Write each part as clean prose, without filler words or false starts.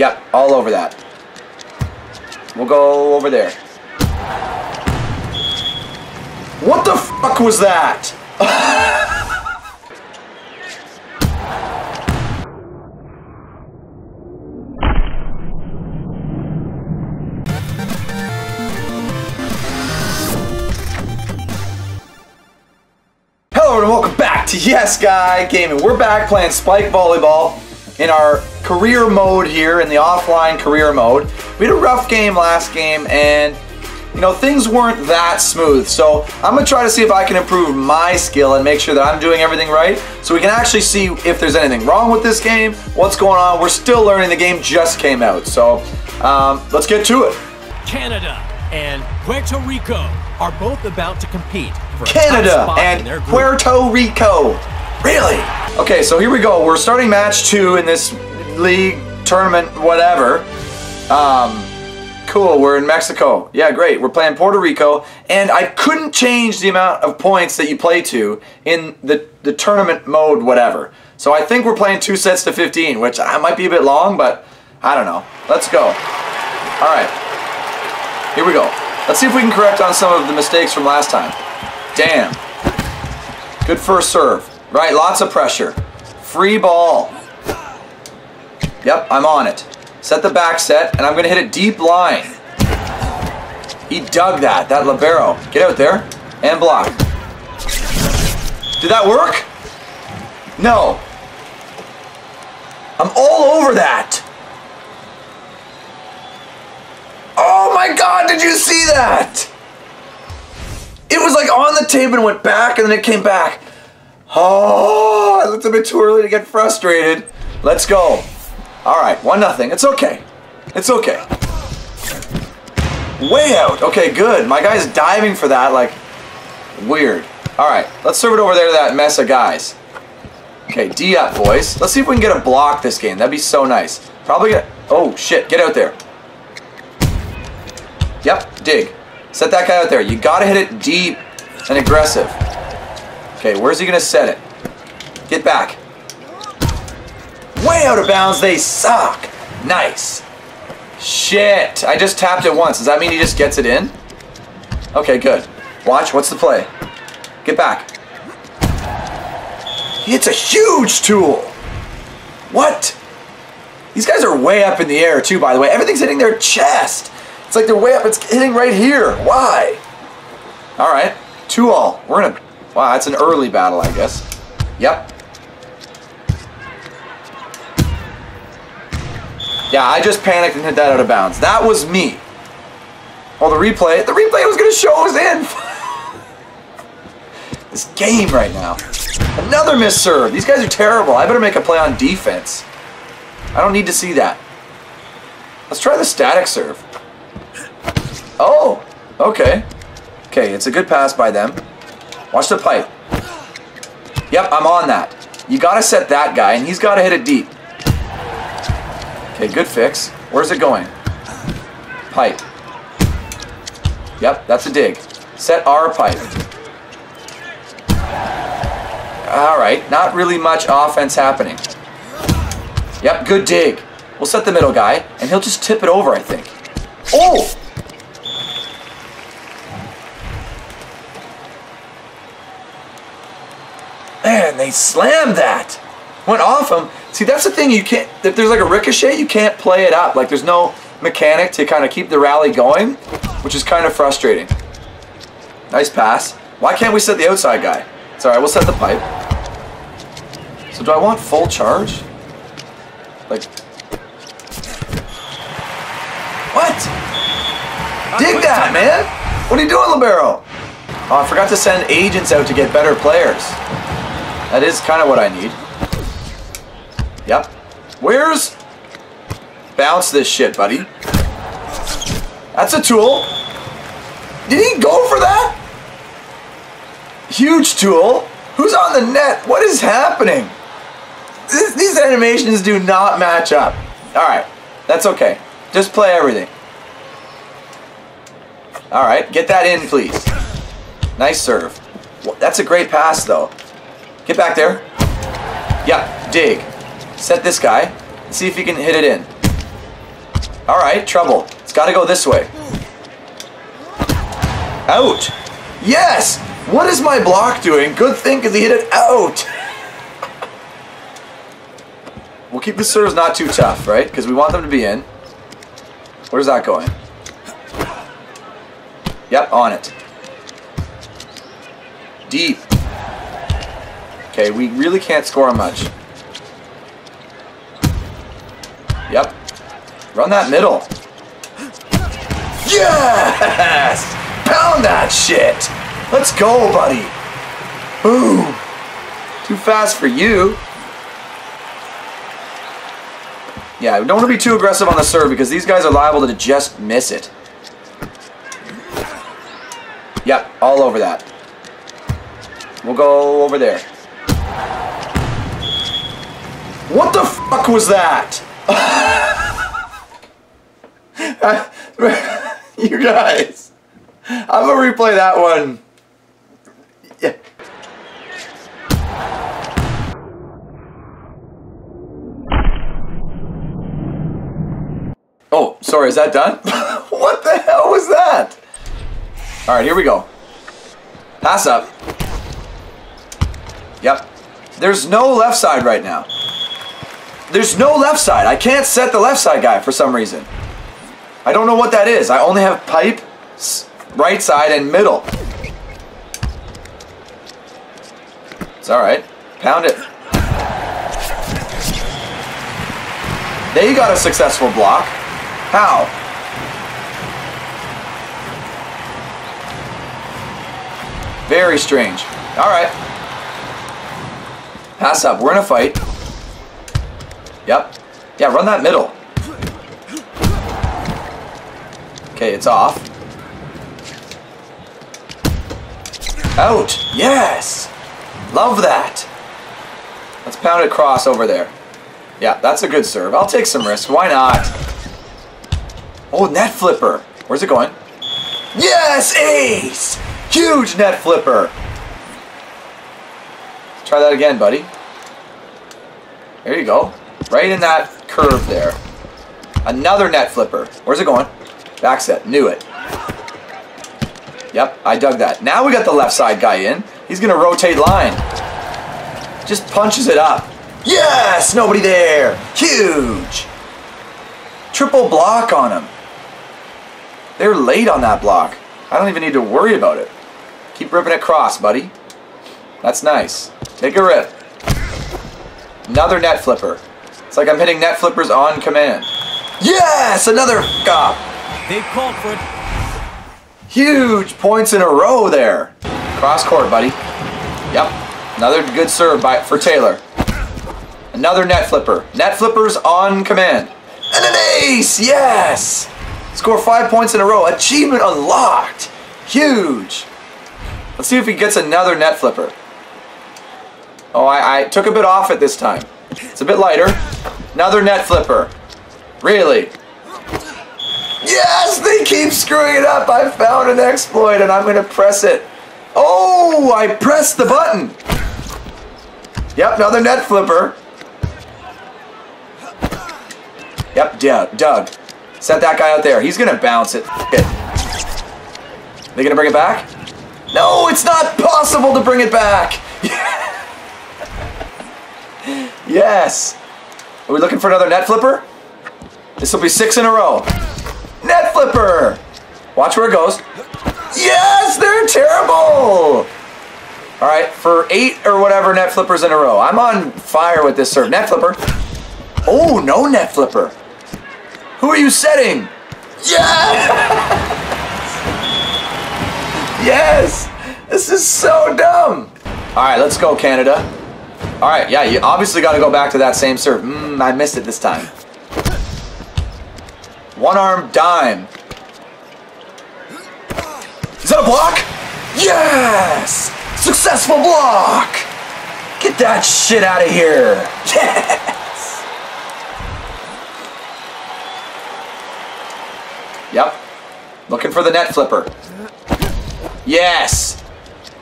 Yep, all over that. We'll go over there. What the fuck was that? Hello and welcome back to Yes Guy Gaming. We're back playing Spike Volleyball in our career mode here, in the offline career mode. We had a rough game last game and you know, things weren't that smooth, so I'm going to try to see if I can improve my skill and make sure that I'm doing everything right, so we can actually see if there's anything wrong with this game, what's going on. We're still learning. The game just came out, so let's get to it. Canada and Puerto Rico are both about to compete for Canada and in Puerto Rico. Really? Okay, so here we go. We're starting match 2 in this league, tournament, whatever. Cool, we're in Mexico. Yeah, great. We're playing Puerto Rico, and I couldn't change the amount of points that you play to in the tournament mode, whatever. So I think we're playing 2 sets to 15, which might be a bit long, but I don't know. Let's go. All right. Here we go. Let's see if we can correct on some of the mistakes from last time. Damn. Good first serve. Right, lots of pressure. Free ball. Yep, I'm on it. Set the back set, and I'm going to hit a deep line. He dug that libero. Get out there and block. Did that work? No. I'm all over that. Oh my God, did you see that? It was like on the table and went back, and then it came back. Oh, it looked a bit too early to get frustrated. Let's go. Alright, 1-0. It's okay. It's okay. Way out. Okay, good. My guy's diving for that, like, weird. Alright, let's serve it over there to that mess of guys. Okay, D up, boys. Let's see if we can get a block this game. That'd be so nice. Probably get... Oh, shit. Get out there. Yep, dig. Set that guy out there. You gotta hit it deep and aggressive. Okay, where's he gonna set it? Get back. Way out of bounds, they suck. Nice. Shit, I just tapped it once. Does that mean he just gets it in? Okay, good. Watch, what's the play? Get back. He hits a huge tool. What? These guys are way up in the air too, by the way. Everything's hitting their chest. It's like they're way up, it's hitting right here. Why? All right, 2-all. We're in a, wow, that's an early battle, I guess. Yep. Yeah, I just panicked and hit that out of bounds. That was me. Oh, the replay was going to show us in. This game right now. Another missed serve. These guys are terrible. I better make a play on defense. I don't need to see that. Let's try the static serve. Oh, okay. Okay, it's a good pass by them. Watch the pipe. Yep, I'm on that. You got to set that guy, and he's got to hit it deep. Okay, good fix. Where's it going? Pipe. Yep, that's a dig. Set our pipe. Alright, not really much offense happening. Yep, good dig. We'll set the middle guy, and he'll just tip it over, I think. Oh! Man, they slammed that! Went off him. See, that's the thing, you can't, if there's like a ricochet, you can't play it up. Like, there's no mechanic to kind of keep the rally going, which is kind of frustrating. Nice pass. Why can't we set the outside guy? It's alright, we'll set the pipe. So do I want full charge? Like... What? Dig that, man! What are you doing, libero? Oh, I forgot to send agents out to get better players. That is kind of what I need. Yep. Where's... Bounce this shit, buddy. That's a tool. Did he go for that? Huge tool. Who's on the net? What is happening? These animations do not match up. Alright. That's okay. Just play everything. Alright. Get that in, please. Nice serve. That's a great pass, though. Get back there. Yep. Dig. Set this guy and see if he can hit it in. Alright, trouble. It's gotta go this way. Out! Yes! What is my block doing? Good thing, because he hit it out! We'll keep the serves not too tough, right? Because we want them to be in. Where's that going? Yep, on it. Deep. Okay, we really can't score much. Yep. Run that middle. Yes! Pound that shit! Let's go, buddy! Boom! Too fast for you. Yeah, we don't want to be too aggressive on the serve because these guys are liable to just miss it. Yep, all over that. We'll go over there. What the fuck was that? You guys, I'm gonna replay that one. Yeah. Oh, sorry, is that done? What the hell was that? All right, here we go. Pass up. Yep. There's no left side right now. There's no left side. I can't set the left side guy for some reason. I don't know what that is. I only have pipe, right side, and middle. It's all right. Pound it. They got a successful block. How? Very strange. All right. Pass up. We're in a fight. Yep. Yeah, run that middle. Okay, it's off. Out! Yes! Love that! Let's pound it cross over there. Yeah, that's a good serve. I'll take some risks. Why not? Oh, net flipper. Where's it going? Yes! Ace! Huge net flipper! Let's try that again, buddy. There you go. Right in that curve there. Another net flipper. Where's it going? Back set, knew it. Yep, I dug that. Now we got the left side guy in. He's gonna rotate line. Just punches it up. Yes, nobody there. Huge. Triple block on him. They're late on that block. I don't even need to worry about it. Keep ripping it cross, buddy. That's nice. Take a rip. Another net flipper. It's like I'm hitting net flippers on command. Yes, another f**k up. They've called for it. Huge points in a row there. Cross court, buddy. Yep. Another good serve for Taylor. Another net flipper. Net flippers on command. And an ace! Yes! Score 5 points in a row. Achievement unlocked. Huge. Let's see if he gets another net flipper. Oh, I took a bit off at this time. It's a bit lighter. Another net flipper. Really? Yes, they keep screwing it up. I found an exploit and I'm going to press it. Oh, I pressed the button. Yep, another net flipper. Yep, Doug. Set that guy out there. He's going to bounce it. They going to bring it back? No, it's not possible to bring it back. Yes. Are we looking for another net flipper? This will be 6 in a row. Net flipper! Watch where it goes. Yes! They're terrible! Alright, for 8 or whatever net flippers in a row. I'm on fire with this serve. Net flipper. Oh, no net flipper. Who are you setting? Yes! Yes! This is so dumb! Alright, let's go, Canada. Alright, yeah, you obviously got to go back to that same serve. I missed it this time. One-arm dime. Is that a block? Yes! Successful block! Get that shit out of here! Yes! Yep. Looking for the net flipper. Yes!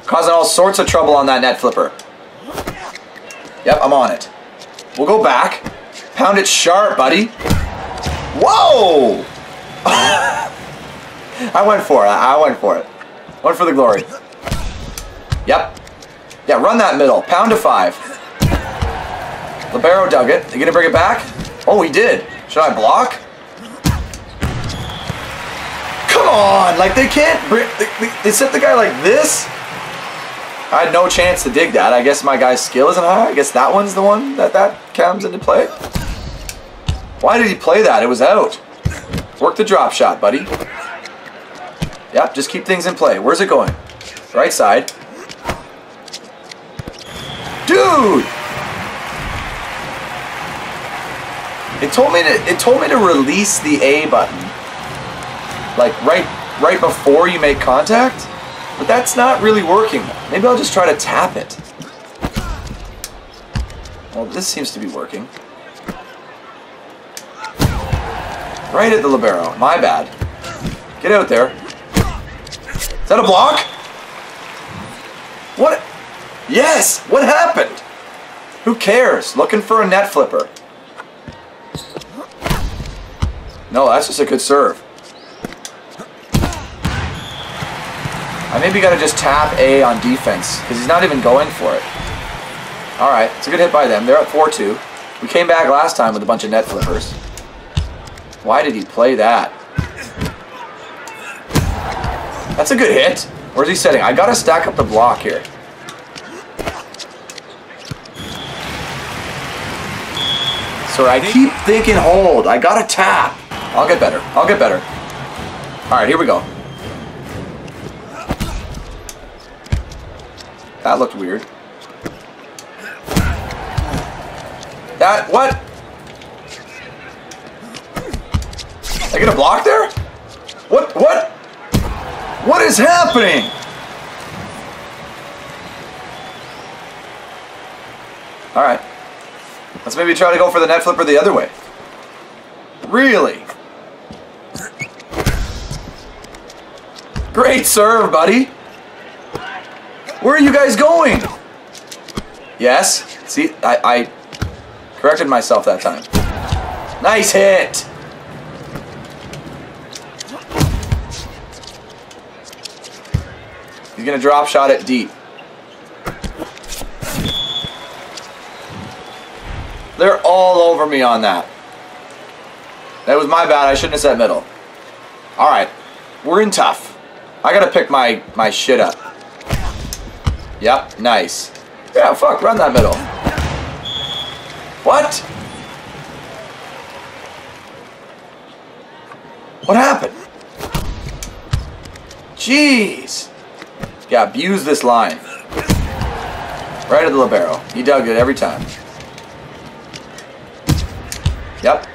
Causing all sorts of trouble on that net flipper. Yep, I'm on it. We'll go back. Pound it sharp, buddy. Whoa! I went for it. I went for it. Went for the glory. Yep. Yeah, run that middle. Pound to five. Libero dug it. You gonna bring it back? Oh, he did. Should I block? Come on! Like, they can't... They set the guy like this? I had no chance to dig that. I guess my guy's skill isn't high. I guess that one's the one that comes into play. Why did he play that? It was out. Work the drop shot, buddy. Yep, just keep things in play. Where's it going? Right side. Dude! It told me to release the A button. Like right before you make contact. But that's not really working. Maybe I'll just try to tap it. Well, this seems to be working. Right at the libero. My bad. Get out there. Is that a block? What? Yes! What happened? Who cares? Looking for a net flipper. No, that's just a good serve. I maybe gotta just tap A on defense, because he's not even going for it. Alright, it's a good hit by them. They're at 4-2. We came back last time with a bunch of net flippers. Why did he play that? That's a good hit. Where's he setting? I gotta stack up the block here. So I keep thinking hold. I gotta tap. I'll get better. I'll get better. Alright, here we go. That looked weird. That, what? I get a block there? What? What is happening? Alright. Let's maybe try to go for the net flipper the other way. Really? Great serve, buddy. Where are you guys going? Yes. See, I corrected myself that time. Nice hit. He's going to drop shot it deep. They're all over me on that. That was my bad. I shouldn't have said middle. All right. We're in tough. I got to pick my shit up. Yep, nice. Yeah, fuck, run that middle. What? What happened? Jeez. Yeah, abuse this line. Right at the libero. He dug it every time. Yep.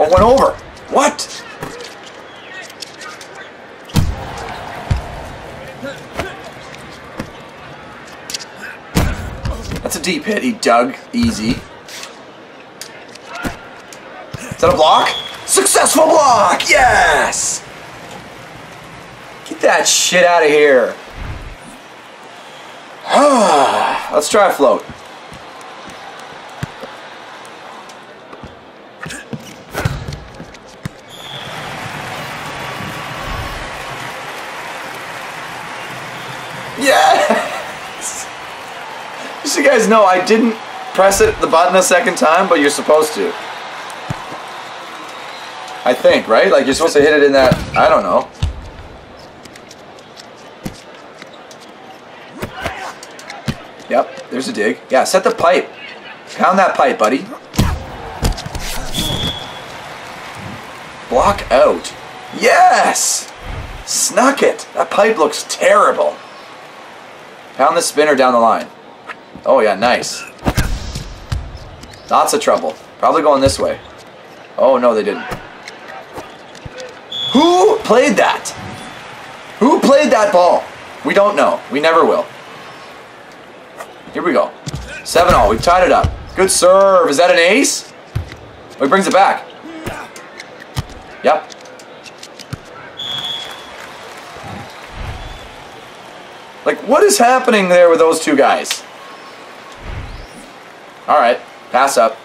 Oh, went over. What? That's a deep hit. He dug easy. Is that a block? Successful block! Yes! Get that shit out of here. Let's try a float. Yes! Just so you guys know, I didn't press it the button a second time, but you're supposed to. I think, right? Like, you're supposed to hit it in that... I don't know. Yep, there's a dig. Yeah, set the pipe. Pound that pipe, buddy. Block out. Yes! Snuck it. That pipe looks terrible. Pound the spinner down the line. Oh yeah, nice. Lots of trouble. Probably going this way. Oh no, they didn't. Who played that? Who played that ball? We don't know. We never will. Here we go. 7-all. We've tied it up. Good serve. Is that an ace? Oh, he brings it back. Yep. Like, what is happening there with those two guys? All right. Pass up.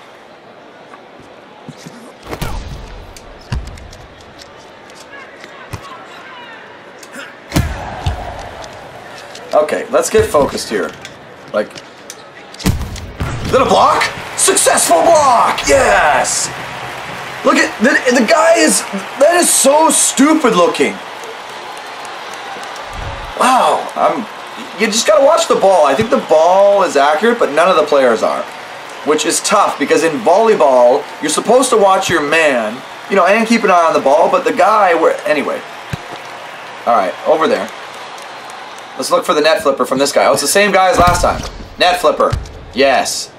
Okay, let's get focused here. Like, is that a block? Successful block! Yes! Look at, the guy is, that is so stupid looking. Wow, you just gotta watch the ball. I think the ball is accurate, but none of the players are. Which is tough, because in volleyball, you're supposed to watch your man, you know, and keep an eye on the ball, but the guy, anyway. Alright, over there. Let's look for the net flipper from this guy. Oh, it's the same guy as last time. Net flipper. Yes.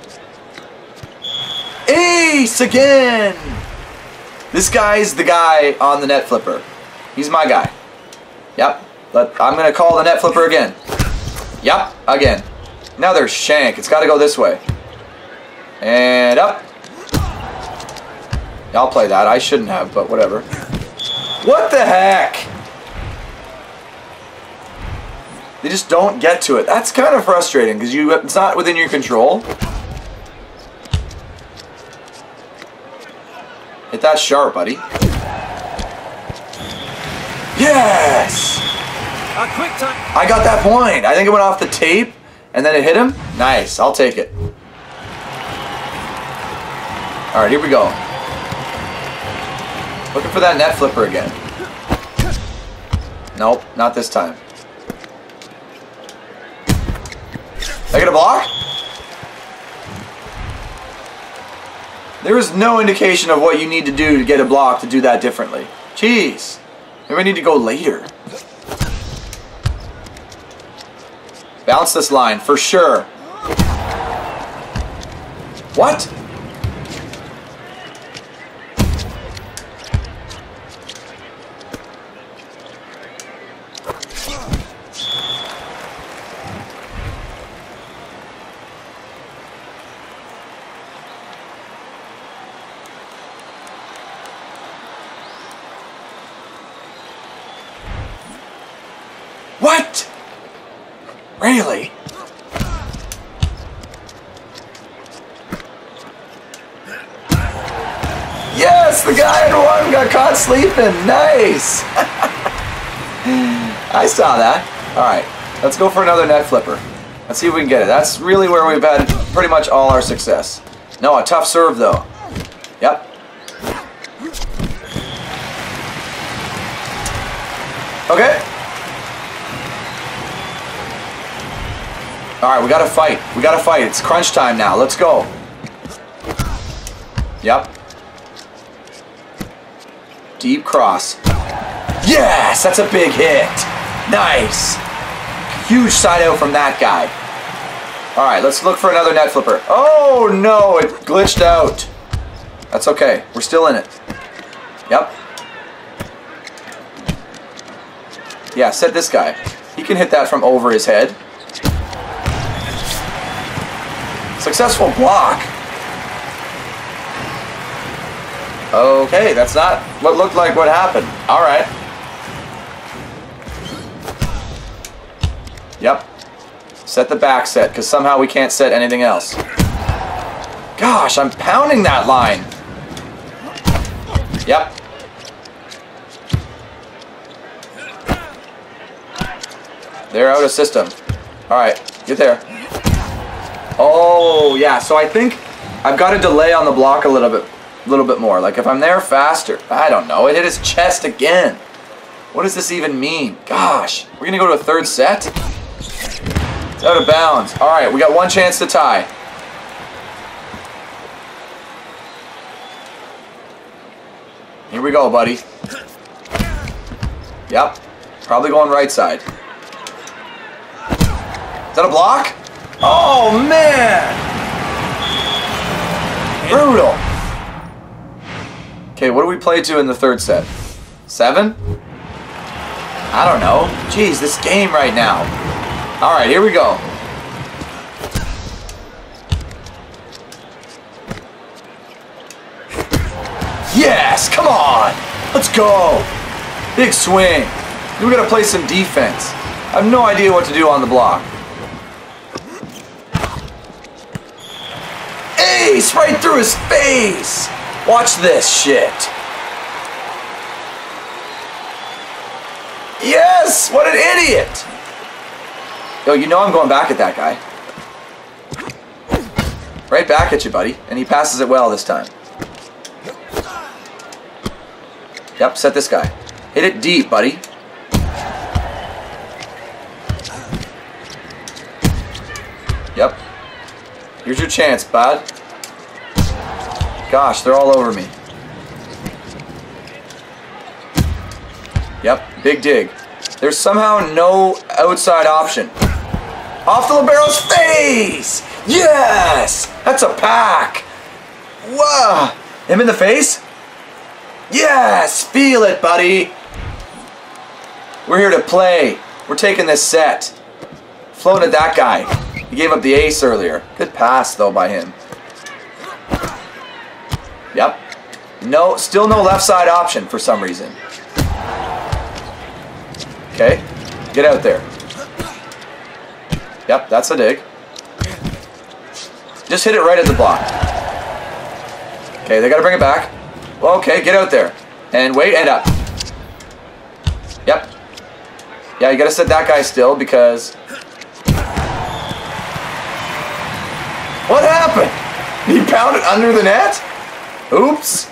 Ace again! This guy's the guy on the net flipper. He's my guy. Yep. But I'm going to call the net flipper again. Yep, again. Another shank. It's got to go this way. And up. I'll play that. I shouldn't have, but whatever. What the heck? They just don't get to it. That's kind of frustrating because it's not within your control. Hit that sharp, buddy. Yes! I got that point. I think it went off the tape, and then it hit him. Nice. I'll take it. All right, here we go. Looking for that net flipper again. Nope, not this time. I get a block? There is no indication of what you need to do to get a block to do that differently. Jeez. Maybe I need to go later. Bounce this line, for sure. What? What? Really? Yes, the guy in one got caught sleeping. Nice. I saw that. All right, let's go for another net flipper. Let's see if we can get it. That's really where we've had pretty much all our success. No, a tough serve though. Yep. Okay. All right, we got to fight. We got to fight. It's crunch time now. Let's go. Yep. Deep cross. Yes, that's a big hit. Nice. Huge side out from that guy. All right, let's look for another net flipper. Oh, no, it glitched out. That's okay. We're still in it. Yep. Yeah, set this guy. He can hit that from over his head. Successful block. Okay, that's not what looked like what happened. All right. Yep. Set the back set, because somehow we can't set anything else. Gosh, I'm pounding that line. Yep. They're out of system. All right, get there. Oh, yeah, so I think I've got to delay on the block a little bit more. Like, if I'm there faster, I don't know. It hit his chest again. What does this even mean? Gosh, we're going to go to a third set? It's out of bounds. All right, we got one chance to tie. Here we go, buddy. Yep, probably going right side. Is that a block? Oh, man! Brutal! Okay, what do we play to in the third set? 7? I don't know. Jeez, this game right now. Alright, here we go. Yes! Come on! Let's go! Big swing. We're gonna play some defense. I have no idea what to do on the block. Right through his face. Watch this shit. Yes, what an idiot. Yo, you know I'm going back at that guy. Right back at you, buddy. And he passes it well this time. Yep, set this guy. Hit it deep, buddy. Yep. Here's your chance, bud. Gosh, they're all over me. Yep, big dig. There's somehow no outside option. Off the libero's face! Yes! That's a pack! Whoa! Him in the face? Yes! Feel it, buddy! We're here to play. We're taking this set. Floated that guy. He gave up the ace earlier. Good pass, though, by him. Yep. No, still no left side option for some reason. Okay. Get out there. Yep, that's a dig. Just hit it right at the block. Okay, they gotta bring it back. Okay, get out there. And wait, and up. Yep. Yeah, you gotta set that guy still because... What happened? He pounded under the net? Oops.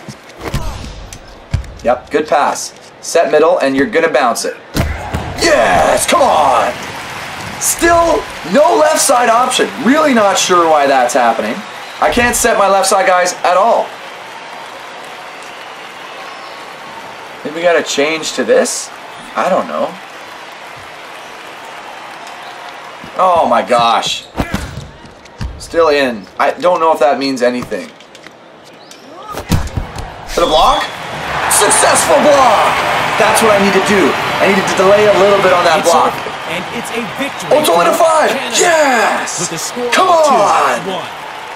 Yep, good pass. Set middle, and you're gonna bounce it. Yes, come on! Still no left side option. Really not sure why that's happening. I can't set my left side guys at all. Maybe we gotta change to this? I don't know. Oh my gosh. Still in. I don't know if that means anything. To the block? Successful block! That's what I need to do. I need to delay a little bit on that block. And it's a victory. Oh, it's only to 5. Yes! Come on!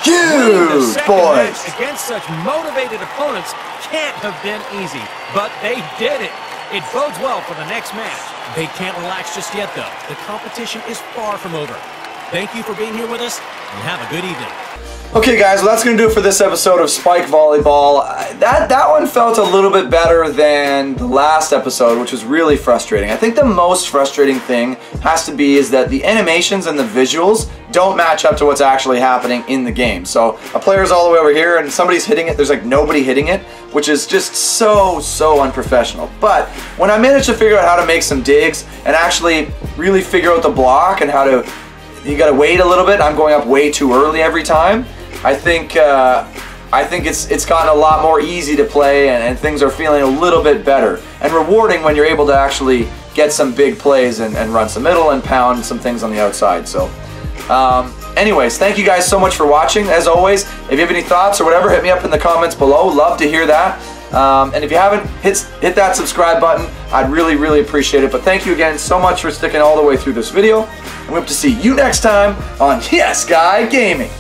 Huge, boys! Against such motivated opponents can't have been easy, but they did it. It bodes well for the next match. They can't relax just yet, though. The competition is far from over. Thank you for being here with us, and have a good evening. Okay, guys, well, that's going to do it for this episode of Spike Volleyball. That one felt a little bit better than the last episode, which was really frustrating. I think the most frustrating thing has to be is that the animations and the visuals don't match up to what's actually happening in the game. So a player's all the way over here and somebody's hitting it. There's like nobody hitting it, which is just so unprofessional. But when I managed to figure out how to make some digs and actually really figure out the block and how to... You gotta wait a little bit. I'm going up way too early every time. I think it's gotten a lot more easy to play and things are feeling a little bit better and rewarding when you're able to actually get some big plays and run some middle and pound some things on the outside. So anyways, thank you guys so much for watching. As always, if you have any thoughts or whatever, hit me up in the comments below. Love to hear that. And if you haven't, hit that subscribe button. I'd really appreciate it. But thank you again so much for sticking all the way through this video. And we hope to see you next time on Yes Guy Gaming.